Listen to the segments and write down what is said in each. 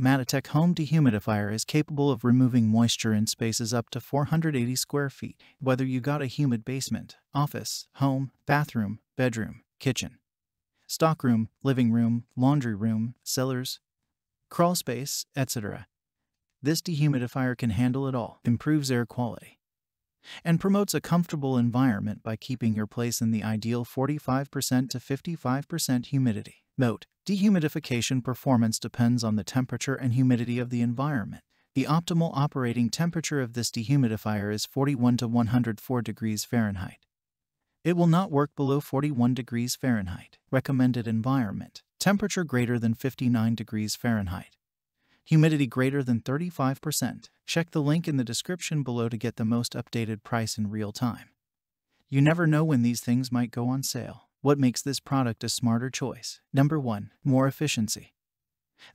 Madetec Home Dehumidifier is capable of removing moisture in spaces up to 480 square feet, whether you got a humid basement, office, home, bathroom, bedroom, kitchen, stockroom, living room, laundry room, cellars, crawl space, etc. This dehumidifier can handle it all, improves air quality, and promotes a comfortable environment by keeping your place in the ideal 45% to 55% humidity. Note: dehumidification performance depends on the temperature and humidity of the environment. The optimal operating temperature of this dehumidifier is 41 to 104 degrees Fahrenheit. It will not work below 41 degrees Fahrenheit. Recommended environment: temperature greater than 59 degrees Fahrenheit. Humidity greater than 35%. Check the link in the description below to get the most updated price in real time. You never know when these things might go on sale. What makes this product a smarter choice? Number 1. More efficiency.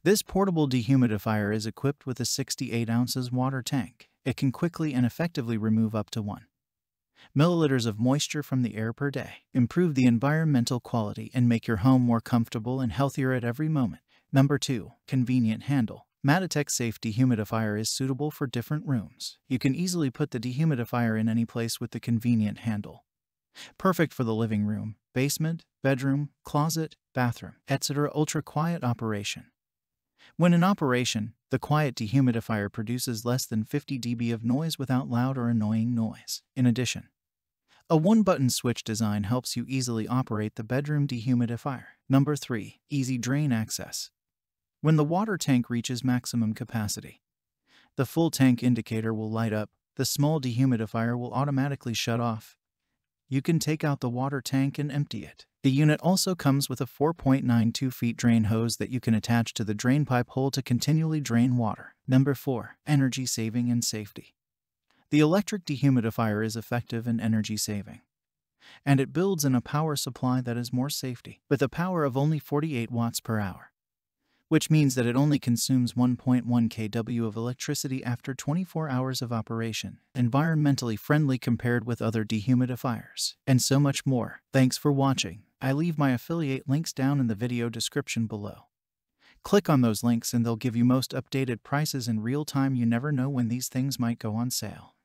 This portable dehumidifier is equipped with a 68 ounces water tank. It can quickly and effectively remove up to 1 milliliters of moisture from the air per day. Improve the environmental quality and make your home more comfortable and healthier at every moment. Number 2. Convenient handle. Madetec's safe dehumidifier is suitable for different rooms. You can easily put the dehumidifier in any place with the convenient handle. Perfect for the living room, basement, bedroom, closet, bathroom, etc. Ultra quiet operation. When in operation, the quiet dehumidifier produces less than 50 dB of noise without loud or annoying noise. In addition, a one-button switch design helps you easily operate the bedroom dehumidifier. Number 3. Easy drain access. When the water tank reaches maximum capacity, the full tank indicator will light up. The small dehumidifier will automatically shut off. You can take out the water tank and empty it. The unit also comes with a 4.92 feet drain hose that you can attach to the drain pipe hole to continually drain water. Number 4. Energy saving and safety. The electric dehumidifier is effective in energy saving, and it builds in a power supply that is more safety, with a power of only 48 watts per hour, which means that it only consumes 1.1 kW of electricity after 24 hours of operation. Environmentally friendly compared with other dehumidifiers, and so much more. Thanks for watching. I leave my affiliate links down in the video description below. Click on those links and they'll give you most updated prices in real time. You never know when these things might go on sale.